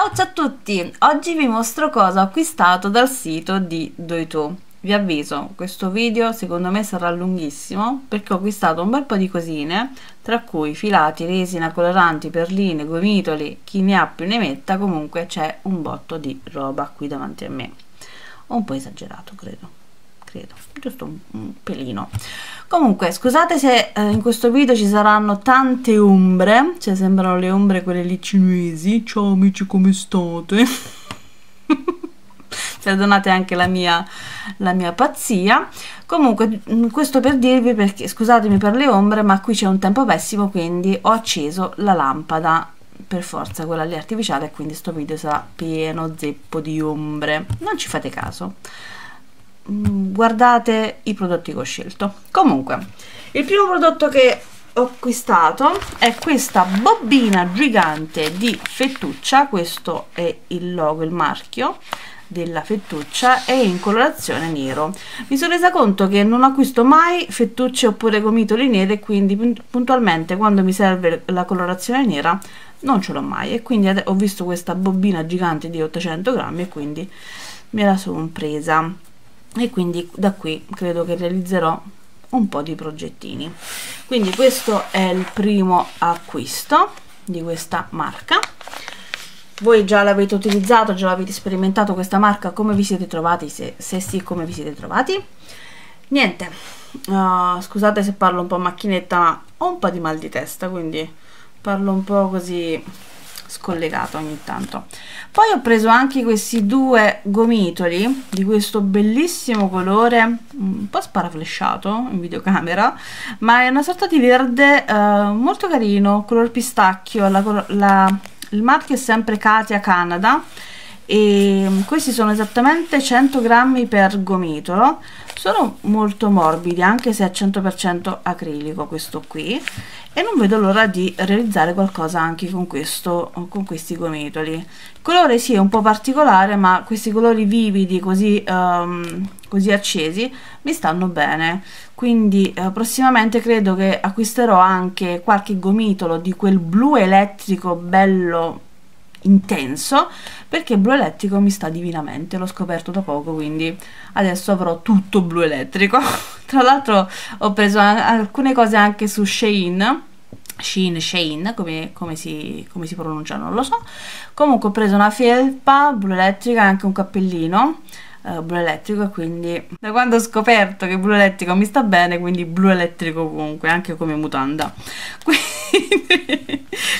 Ciao a tutti, oggi vi mostro cosa ho acquistato dal sito di Doitò. Vi avviso, questo video secondo me sarà lunghissimo perché ho acquistato un bel po' di cosine, tra cui filati, resina, coloranti, perline, gomitoli, chi ne ha più ne metta. Comunque c'è un botto di roba qui davanti a me, un po' esagerato credo, giusto un pelino. Comunque scusate se in questo video ci saranno tante ombre, cioè sembrano le ombre quelle lì cinesi. Ciao amici, come state? Perdonate anche la mia pazzia. Comunque questo per dirvi, perché scusatemi per le ombre, ma qui c'è un tempo pessimo, quindi ho acceso la lampada per forza, quella lì artificiale, quindi sto video sarà pieno zeppo di ombre. Non ci fate caso, guardate i prodotti che ho scelto. Comunque il primo prodotto che ho acquistato è questa bobbina gigante di fettuccia. Questo è il logo, il marchio della fettuccia, è in colorazione nero. Mi sono resa conto che non acquisto mai fettucce oppure gomitoli nere, quindi puntualmente quando mi serve la colorazione nera non ce l'ho mai, e quindi ho visto questa bobbina gigante di 800 grammi e quindi me la sono presa, e quindi da qui credo che realizzerò un po' di progettini. Quindi questo è il primo acquisto di questa marca. Voi già l'avete utilizzato, già l'avete sperimentato questa marca, come vi siete trovati? Se sì, come vi siete trovati? Niente, scusate se parlo un po' macchinetta, ma ho un po' di mal di testa, quindi parlo un po' così scollegato ogni tanto. Poi ho preso anche questi due gomitoli di questo bellissimo colore un po' sparaflesciato in videocamera, ma è una sorta di verde molto carino, color pistacchio. Il marchio è sempre Katia Canada, e questi sono esattamente 100 grammi per gomitolo. Sono molto morbidi, anche se è 100% acrilico questo qui, e non vedo l'ora di realizzare qualcosa anche con questi gomitoli. Il colore sì è un po' particolare, ma questi colori vividi così accesi mi stanno bene, quindi prossimamente credo che acquisterò anche qualche gomitolo di quel blu elettrico bello intenso, perché blu elettrico mi sta divinamente, l'ho scoperto da poco, quindi adesso avrò tutto blu elettrico. Tra l'altro ho preso alcune cose anche su Shein, come si pronuncia non lo so. Comunque ho preso una felpa blu elettrica e anche un cappellino blu elettrico, e quindi da quando ho scoperto che blu elettrico mi sta bene, quindi blu elettrico comunque anche come mutanda.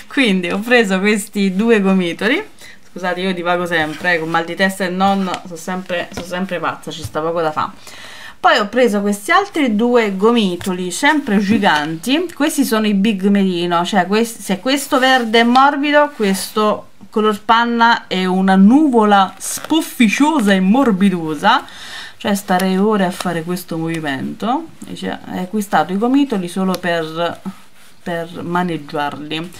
Quindi ho preso questi due gomitoli. Scusate, io divago sempre, con mal di testa e non, sono sempre pazza, ci sta poco da fa. Poi ho preso questi altri due gomitoli, sempre giganti. Questi sono i Big Merino, cioè se questo verde è morbido, questo color panna è una nuvola spofficiosa e morbidosa, cioè stare ore a fare questo movimento. Cioè, ho acquistato i gomitoli solo per maneggiarli.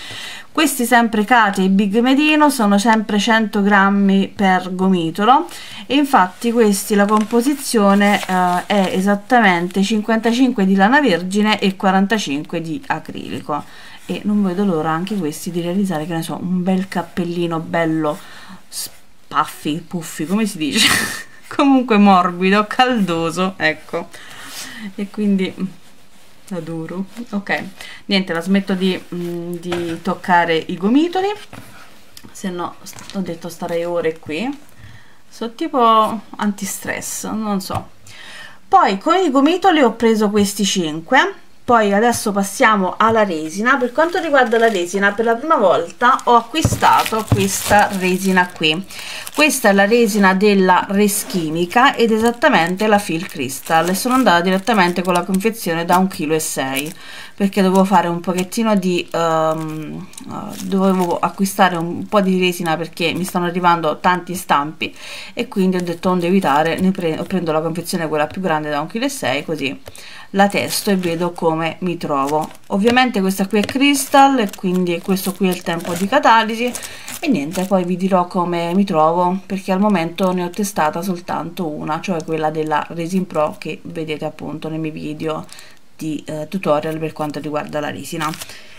Questi sempre Katia e Big Merino, sono sempre 100 grammi per gomitolo, e infatti questi, la composizione è esattamente 55 di lana vergine e 45 di acrilico, e non vedo l'ora anche questi di realizzare, che ne so, un bel cappellino bello spaffi, puffi, come si dice comunque morbido, caldoso, ecco, e quindi adoro. Ok, niente, la smetto di toccare i gomitoli, se no ho detto starei ore qui. Sono tipo antistress, non so. Poi con i gomitoli ho preso questi 5. Poi adesso passiamo alla resina. Per quanto riguarda la resina, per la prima volta ho acquistato questa resina qui. Questa è la resina della Reschimica ed esattamente la Fil Cristal, e sono andata direttamente con la confezione da 1,6 kg, perché dovevo fare un pochettino di dovevo acquistare un po' di resina perché mi stanno arrivando tanti stampi, e quindi ho detto non devo evitare, prendo la confezione quella più grande da 1,6 kg, così la testo e vedo come mi trovo. Ovviamente questa qui è cristal, e quindi questo qui è il tempo di catalisi, e niente, poi vi dirò come mi trovo, perché al momento ne ho testata soltanto una, cioè quella della Resin Pro, che vedete appunto nei miei video di tutorial per quanto riguarda la resina.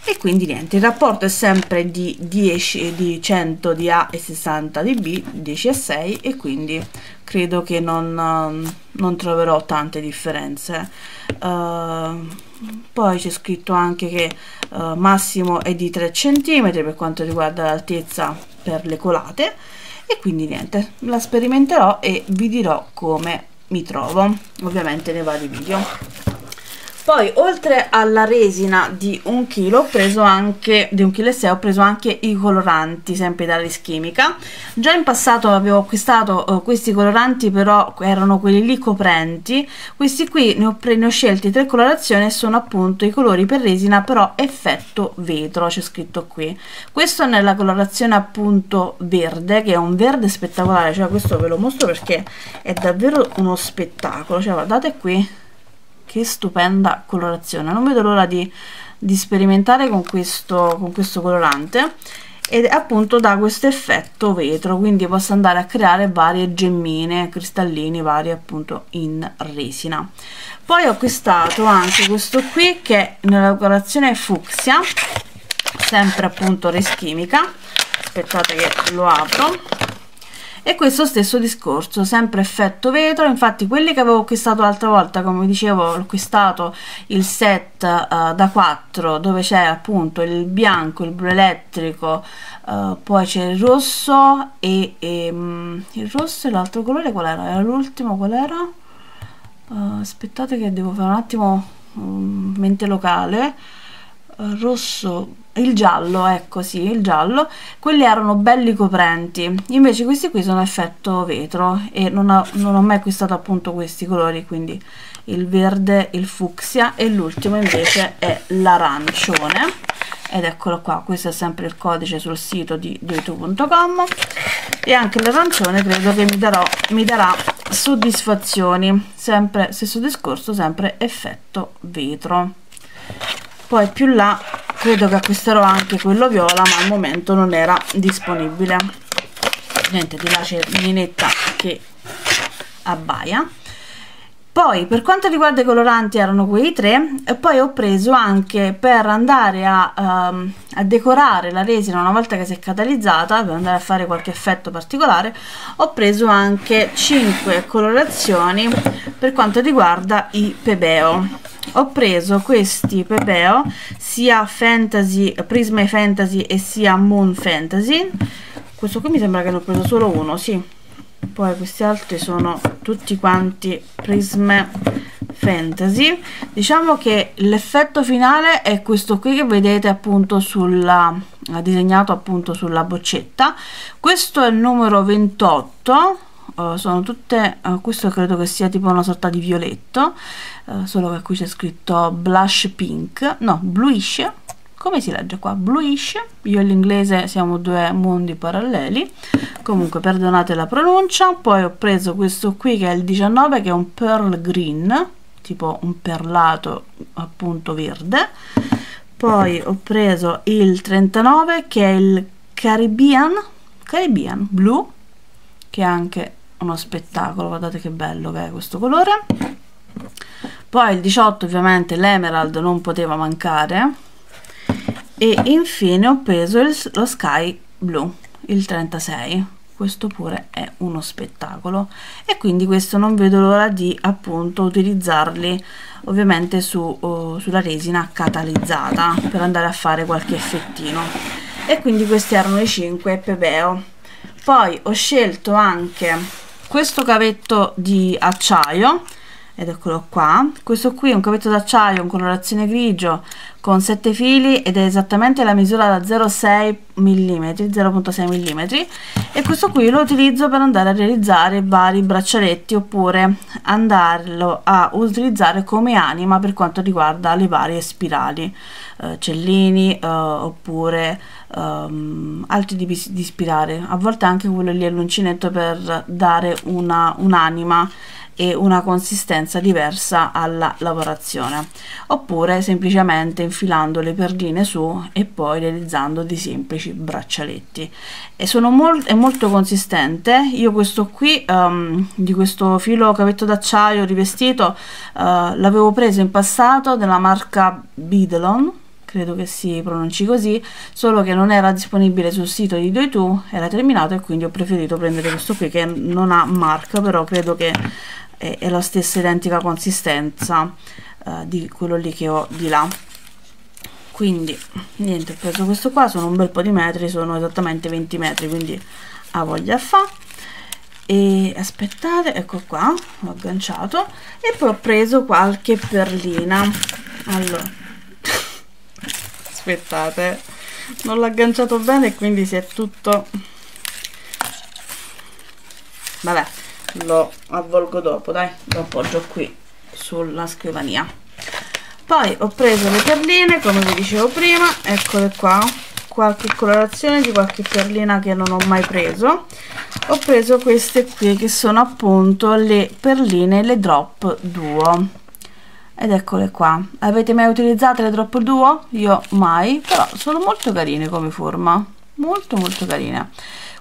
E quindi niente, il rapporto è sempre di 10 di 100 di A e 60 di B, 10 e 6, e quindi credo che non troverò tante differenze. Poi c'è scritto anche che massimo è di 3 cm per quanto riguarda l'altezza per le colate, e quindi niente, la sperimenterò e vi dirò come mi trovo, ovviamente nei vari video. Poi oltre alla resina di 1 kg ho preso anche di 1,6 kg, ho preso anche i coloranti sempre da Reschimica. Già in passato avevo acquistato questi coloranti, però erano quelli lì coprenti. Questi qui ne ho scelti 3 colorazioni e sono appunto i colori per resina però effetto vetro, c'è scritto qui. Questo nella colorazione appunto verde, che è un verde spettacolare, cioè questo ve lo mostro perché è davvero uno spettacolo, cioè guardate qui. Che stupenda colorazione, non vedo l'ora di sperimentare con questo colorante, ed appunto dà questo effetto vetro, quindi posso andare a creare varie gemmine, cristallini vari appunto in resina. Poi ho acquistato anche questo qui che è nella colorazione fucsia, sempre appunto Reschimica, aspettate che lo apro. E questo stesso discorso, sempre effetto vetro. Infatti quelli che avevo acquistato l'altra volta, come dicevo, ho acquistato il set da 4 dove c'è appunto il bianco, il blu elettrico, poi c'è il rosso il rosso e l'altro colore qual era? Era l'ultimo, qual era? Aspettate che devo fare un attimo mente locale. Rosso, il giallo, ecco sì, il giallo. Quelli erano belli coprenti, invece questi qui sono effetto vetro, e non ho mai acquistato appunto questi colori, quindi il verde, il fucsia, e l'ultimo invece è l'arancione, ed eccolo qua. Questo è sempre il codice sul sito di doito.com, e anche l'arancione credo che mi darà soddisfazioni, sempre stesso discorso, sempre effetto vetro. Poi più là credo che acquisterò anche quello viola, ma al momento non era disponibile. Niente, di là c'è Minetta che abbaia. Poi per quanto riguarda i coloranti erano quei 3, e poi ho preso anche per andare a decorare la resina una volta che si è catalizzata, per andare a fare qualche effetto particolare, ho preso anche 5 colorazioni per quanto riguarda i Pebeo. Ho preso questi Pebeo sia Fantasy, Prisma Fantasy, e sia Moon Fantasy. Questo qui mi sembra che ne ho preso solo uno, sì. Poi questi altri sono tutti quanti Prisma Fantasy. Diciamo che l'effetto finale è questo qui che vedete appunto disegnato appunto sulla boccetta. Questo è il numero 28. Sono tutte, questo credo che sia tipo una sorta di violetto, solo che qui c'è scritto blush pink, no, bluish, come si legge qua? Bluish, io e l'inglese siamo due mondi paralleli, comunque perdonate la pronuncia. Poi ho preso questo qui che è il 19, che è un pearl green, tipo un perlato appunto verde. Poi ho preso il 39 che è il Caribbean blu, che è anche uno spettacolo, guardate che bello che è questo colore. Poi il 18 ovviamente l'emerald non poteva mancare, e infine ho preso lo sky blu, il 36, questo pure è uno spettacolo, e quindi questo non vedo l'ora di appunto utilizzarli ovviamente sulla resina catalizzata per andare a fare qualche effettino. E quindi questi erano i 5 Pebeo. Poi ho scelto anche questo cavetto di acciaio, ed eccolo qua. Questo qui è un cavetto d'acciaio in colorazione grigio con 7 fili, ed è esattamente la misura da 0,6 mm, e questo qui lo utilizzo per andare a realizzare vari braccialetti, oppure andarlo a utilizzare come anima per quanto riguarda le varie spirali, cellini, oppure altri tipi di spirale, a volte anche quello lì è l'uncinetto per dare un'anima e una consistenza diversa alla lavorazione, oppure semplicemente infilando le perline su e poi realizzando dei semplici braccialetti. E è molto consistente. Io questo qui di questo filo cavetto d'acciaio rivestito l'avevo preso in passato della marca Bidlon, credo che si pronunci così, solo che non era disponibile sul sito di Doitu, era terminato e quindi ho preferito prendere questo qui che non ha marca, però credo che è la stessa identica consistenza di quello lì che ho di là. Quindi niente, ho preso questo qua, sono un bel po' di metri, sono esattamente 20 metri, quindi ha voglia a fa. E aspettate, ecco qua, l'ho agganciato e poi ho preso qualche perlina. Allora aspettate, non l'ho agganciato bene, quindi si è tutto, vabbè, lo avvolgo dopo, dai, lo appoggio qui sulla scrivania. Poi ho preso le perline, come vi dicevo prima, eccole qua, qualche colorazione di qualche perlina che non ho mai preso. Ho preso queste qui che sono appunto le perline, le drop duo, ed eccole qua. Avete mai utilizzato le drop duo? Io mai, però sono molto carine come forma, molto molto carine,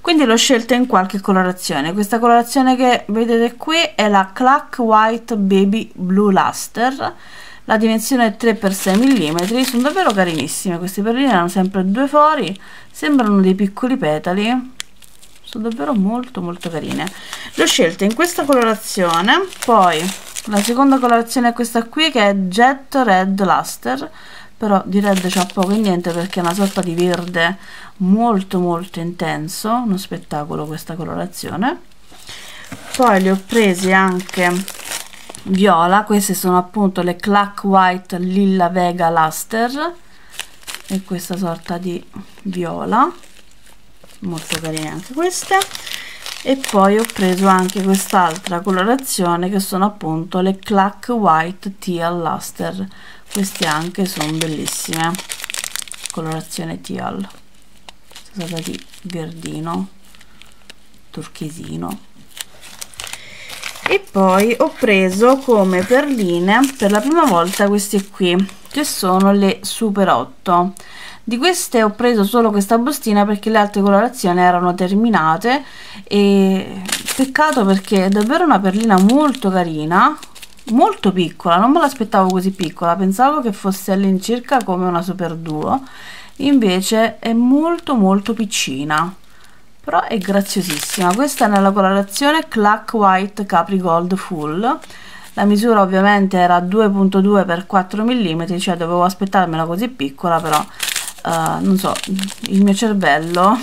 quindi l'ho scelta in qualche colorazione. Questa colorazione che vedete qui è la Clack White Baby Blue Luster, la dimensione è 3×6 mm, sono davvero carinissime. Queste perline hanno sempre due fori, sembrano dei piccoli petali, sono davvero molto molto carine. Le ho scelte in questa colorazione. Poi la seconda colorazione è questa qui che è Jet Red Luster, però di red c'è poco e niente perché è una sorta di verde molto molto intenso, uno spettacolo questa colorazione. Poi le ho prese anche viola, queste sono appunto le Clack White Lilla Vega Luster, e questa sorta di viola molto carine anche queste. E poi ho preso anche quest'altra colorazione che sono appunto le Clack White Teal Luster, queste anche sono bellissime, colorazione teal, questa sorta di verdino turchesino. E poi ho preso come perline per la prima volta queste qui che sono le Super 8. Di queste ho preso solo questa bustina perché le altre colorazioni erano terminate, e peccato perché è davvero una perlina molto carina, molto piccola, non me l'aspettavo così piccola, pensavo che fosse all'incirca come una Super Duo, invece è molto molto piccina, però è graziosissima. Questa è nella colorazione Clack White Capri Gold Full, la misura ovviamente era 2.2×4 mm, cioè dovevo aspettarmela così piccola, però non so, il mio cervello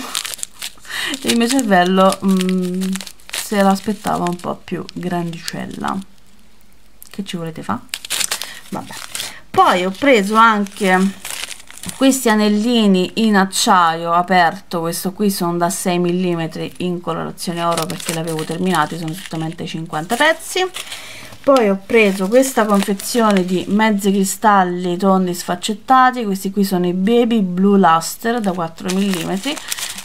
se l'aspettava un po' più grandicella, che ci volete fa? Vabbè. Poi ho preso anche questi anellini in acciaio aperto, questo qui sono da 6 mm in colorazione oro perché l'avevo terminato, sono esattamente 50 pezzi. Poi ho preso questa confezione di mezzi cristalli tondi sfaccettati, questi qui sono i Baby Blue Luster da 4 mm,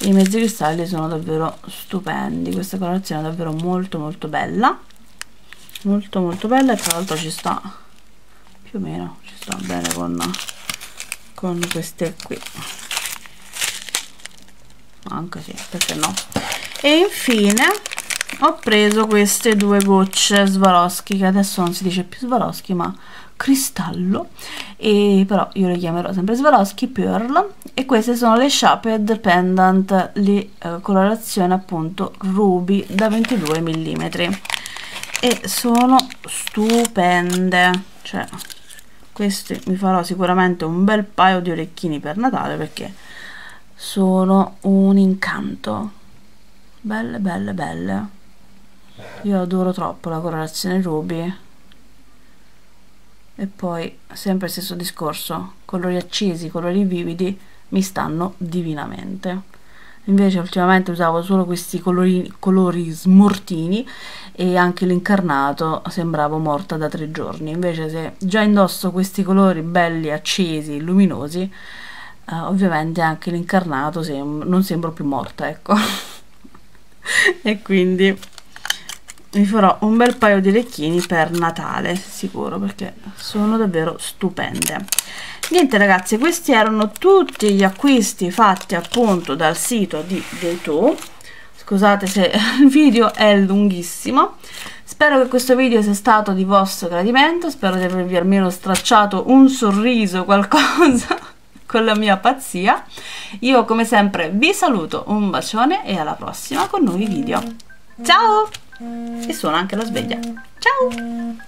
i mezzi cristalli sono davvero stupendi, questa colorazione è davvero molto molto bella, molto molto bella, e tra l'altro ci sta più o meno, ci sta bene con queste qui anche, sì, perché no. E infine ho preso queste due gocce Swarovski, che adesso non si dice più Swarovski ma cristallo, e però io le chiamerò sempre Swarovski Pearl, e queste sono le Shaped Pendant, le colorazione appunto ruby da 22 mm, e sono stupende, cioè queste mi farò sicuramente un bel paio di orecchini per Natale perché sono un incanto, belle belle belle, io adoro troppo la colorazione ruby. E poi sempre il stesso discorso, colori accesi, colori vividi mi stanno divinamente, invece ultimamente usavo solo questi colori smortini e anche l'incarnato sembravo morta da 3 giorni, invece se già indosso questi colori belli accesi, luminosi, ovviamente anche l'incarnato non sembro più morta, ecco. E quindi mi farò un bel paio di orecchini per Natale sicuro perché sono davvero stupende. Niente ragazzi, questi erano tutti gli acquisti fatti appunto dal sito di Doitu. Scusate se il video è lunghissimo, spero che questo video sia stato di vostro gradimento, spero di avervi almeno stracciato un sorriso, qualcosa con la mia pazzia. Io come sempre vi saluto, un bacione e alla prossima con nuovi video. Ciao! E suona anche la sveglia. Ciao!